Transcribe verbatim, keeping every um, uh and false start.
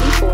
forty-four.